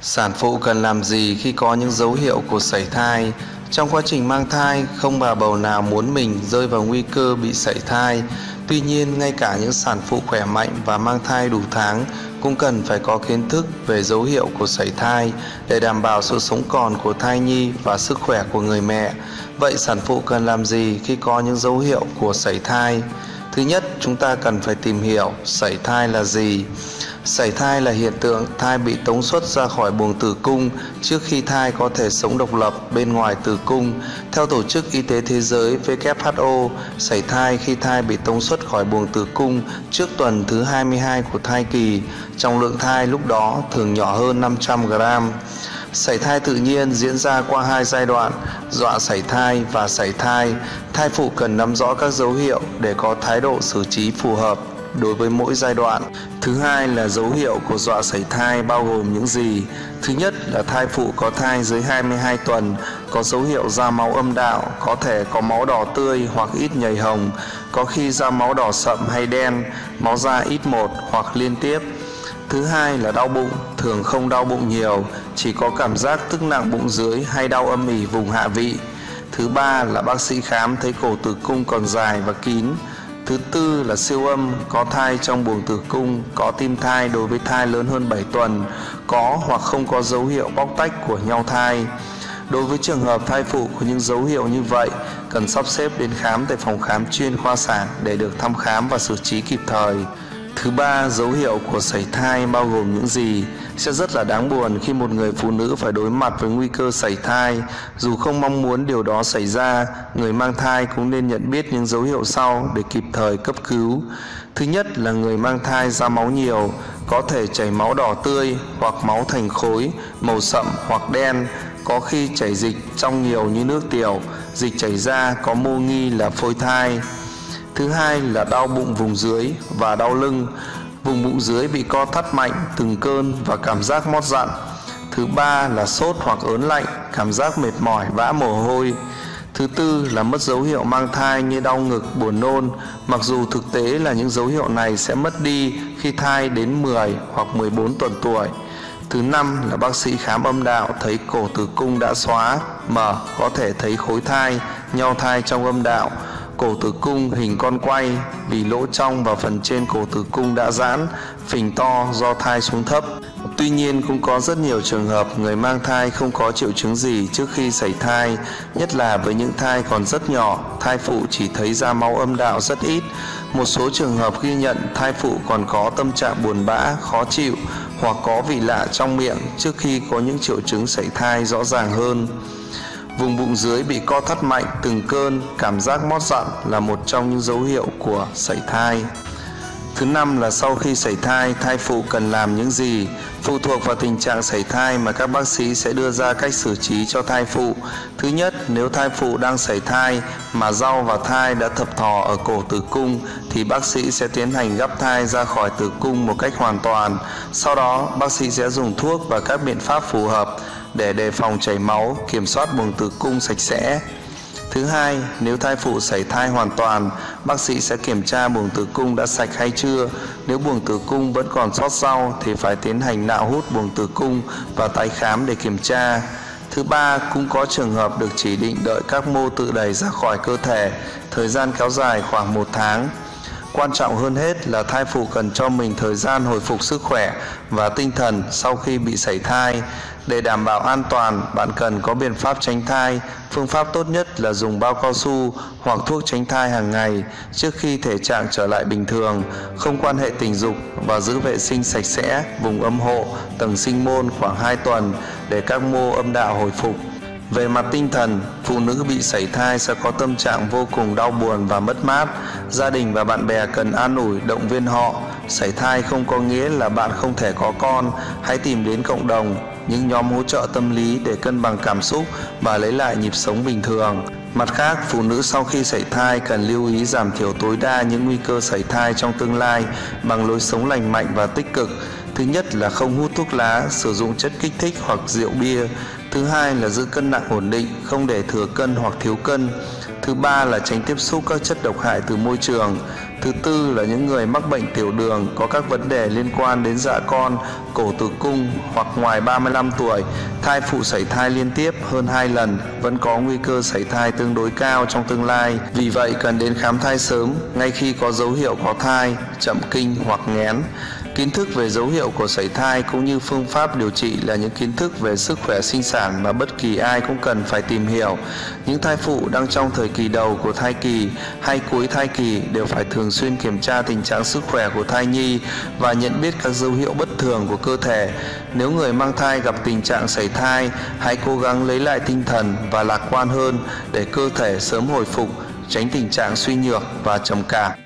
Sản phụ cần làm gì khi có những dấu hiệu của sẩy thai? Trong quá trình mang thai, không bà bầu nào muốn mình rơi vào nguy cơ bị sẩy thai. Tuy nhiên, ngay cả những sản phụ khỏe mạnh và mang thai đủ tháng cũng cần phải có kiến thức về dấu hiệu của sẩy thai để đảm bảo sự sống còn của thai nhi và sức khỏe của người mẹ. Vậy sản phụ cần làm gì khi có những dấu hiệu của sẩy thai? Thứ nhất, chúng ta cần phải tìm hiểu sẩy thai là gì. Sẩy thai là hiện tượng thai bị tống xuất ra khỏi buồng tử cung trước khi thai có thể sống độc lập bên ngoài tử cung. Theo Tổ chức Y tế Thế giới WHO, sẩy thai khi thai bị tống xuất khỏi buồng tử cung trước tuần thứ 22 của thai kỳ. Trọng lượng thai lúc đó thường nhỏ hơn 500 g. Sẩy thai tự nhiên diễn ra qua hai giai đoạn: dọa sẩy thai và sẩy thai. Thai phụ cần nắm rõ các dấu hiệu để có thái độ xử trí phù hợp đối với mỗi giai đoạn. Thứ hai là dấu hiệu của dọa sẩy thai bao gồm những gì? Thứ nhất là thai phụ có thai dưới 22 tuần, có dấu hiệu ra máu âm đạo, có thể có máu đỏ tươi hoặc ít nhầy hồng, có khi ra máu đỏ sậm hay đen, máu ra ít một hoặc liên tiếp. Thứ hai là đau bụng, thường không đau bụng nhiều, chỉ có cảm giác tức nặng bụng dưới hay đau âm ỉ vùng hạ vị. Thứ ba là bác sĩ khám thấy cổ tử cung còn dài và kín. Thứ tư là siêu âm, có thai trong buồng tử cung, có tim thai đối với thai lớn hơn 7 tuần, có hoặc không có dấu hiệu bóc tách của nhau thai. Đối với trường hợp thai phụ có những dấu hiệu như vậy, cần sắp xếp đến khám tại phòng khám chuyên khoa sản để được thăm khám và xử trí kịp thời. Thứ ba, dấu hiệu của sẩy thai bao gồm những gì? Sẽ rất là đáng buồn khi một người phụ nữ phải đối mặt với nguy cơ sẩy thai. Dù không mong muốn điều đó xảy ra, người mang thai cũng nên nhận biết những dấu hiệu sau để kịp thời cấp cứu. Thứ nhất là người mang thai ra máu nhiều, có thể chảy máu đỏ tươi hoặc máu thành khối, màu sậm hoặc đen, có khi chảy dịch trong nhiều như nước tiểu, dịch chảy ra có mô nghi là phôi thai. Thứ hai là đau bụng vùng dưới và đau lưng. Vùng bụng dưới bị co thắt mạnh, từng cơn và cảm giác mót dặn. Thứ ba là sốt hoặc ớn lạnh, cảm giác mệt mỏi, vã mồ hôi. Thứ tư là mất dấu hiệu mang thai như đau ngực, buồn nôn. Mặc dù thực tế là những dấu hiệu này sẽ mất đi khi thai đến 10 hoặc 14 tuần tuổi. Thứ năm là bác sĩ khám âm đạo thấy cổ tử cung đã xóa, mở, có thể thấy khối thai, nhau thai trong âm đạo. Cổ tử cung hình con quay vì lỗ trong và phần trên cổ tử cung đã giãn, phình to do thai xuống thấp. Tuy nhiên, cũng có rất nhiều trường hợp người mang thai không có triệu chứng gì trước khi sẩy thai, nhất là với những thai còn rất nhỏ, thai phụ chỉ thấy ra máu âm đạo rất ít. Một số trường hợp ghi nhận thai phụ còn có tâm trạng buồn bã, khó chịu hoặc có vị lạ trong miệng trước khi có những triệu chứng sẩy thai rõ ràng hơn. Vùng bụng dưới bị co thắt mạnh, từng cơn, cảm giác mót dặn là một trong những dấu hiệu của sẩy thai. Thứ năm là sau khi sẩy thai, thai phụ cần làm những gì? Phụ thuộc vào tình trạng sẩy thai mà các bác sĩ sẽ đưa ra cách xử trí cho thai phụ. Thứ nhất, nếu thai phụ đang sẩy thai mà rau và thai đã thập thò ở cổ tử cung thì bác sĩ sẽ tiến hành gắp thai ra khỏi tử cung một cách hoàn toàn. Sau đó, bác sĩ sẽ dùng thuốc và các biện pháp phù hợp để đề phòng chảy máu, kiểm soát buồng tử cung sạch sẽ. Thứ hai, nếu thai phụ sẩy thai hoàn toàn, bác sĩ sẽ kiểm tra buồng tử cung đã sạch hay chưa. Nếu buồng tử cung vẫn còn sót rau thì phải tiến hành nạo hút buồng tử cung và tái khám để kiểm tra. Thứ ba, cũng có trường hợp được chỉ định đợi các mô tự đẩy ra khỏi cơ thể, thời gian kéo dài khoảng 1 tháng. Quan trọng hơn hết là thai phụ cần cho mình thời gian hồi phục sức khỏe và tinh thần sau khi bị sẩy thai. Để đảm bảo an toàn, bạn cần có biện pháp tránh thai. Phương pháp tốt nhất là dùng bao cao su hoặc thuốc tránh thai hàng ngày trước khi thể trạng trở lại bình thường, không quan hệ tình dục và giữ vệ sinh sạch sẽ vùng âm hộ, tầng sinh môn khoảng 2 tuần để các mô âm đạo hồi phục. Về mặt tinh thần, phụ nữ bị sẩy thai sẽ có tâm trạng vô cùng đau buồn và mất mát. Gia đình và bạn bè cần an ủi, động viên họ. Sẩy thai không có nghĩa là bạn không thể có con. Hãy tìm đến cộng đồng, những nhóm hỗ trợ tâm lý để cân bằng cảm xúc và lấy lại nhịp sống bình thường. Mặt khác, phụ nữ sau khi sẩy thai cần lưu ý giảm thiểu tối đa những nguy cơ sẩy thai trong tương lai bằng lối sống lành mạnh và tích cực. Thứ nhất là không hút thuốc lá, sử dụng chất kích thích hoặc rượu bia. Thứ hai là giữ cân nặng ổn định, không để thừa cân hoặc thiếu cân. Thứ ba là tránh tiếp xúc các chất độc hại từ môi trường. Thứ tư là những người mắc bệnh tiểu đường có các vấn đề liên quan đến dạ con, cổ tử cung hoặc ngoài 35 tuổi, thai phụ sảy thai liên tiếp hơn 2 lần vẫn có nguy cơ sảy thai tương đối cao trong tương lai. Vì vậy cần đến khám thai sớm ngay khi có dấu hiệu có thai, chậm kinh hoặc nghén. Kiến thức về dấu hiệu của sảy thai cũng như phương pháp điều trị là những kiến thức về sức khỏe sinh sản mà bất kỳ ai cũng cần phải tìm hiểu. Những thai phụ đang trong thời kỳ đầu của thai kỳ hay cuối thai kỳ đều phải thường xuyên kiểm tra tình trạng sức khỏe của thai nhi và nhận biết các dấu hiệu bất thường của cơ thể. Nếu người mang thai gặp tình trạng sảy thai, hãy cố gắng lấy lại tinh thần và lạc quan hơn để cơ thể sớm hồi phục, tránh tình trạng suy nhược và trầm cảm.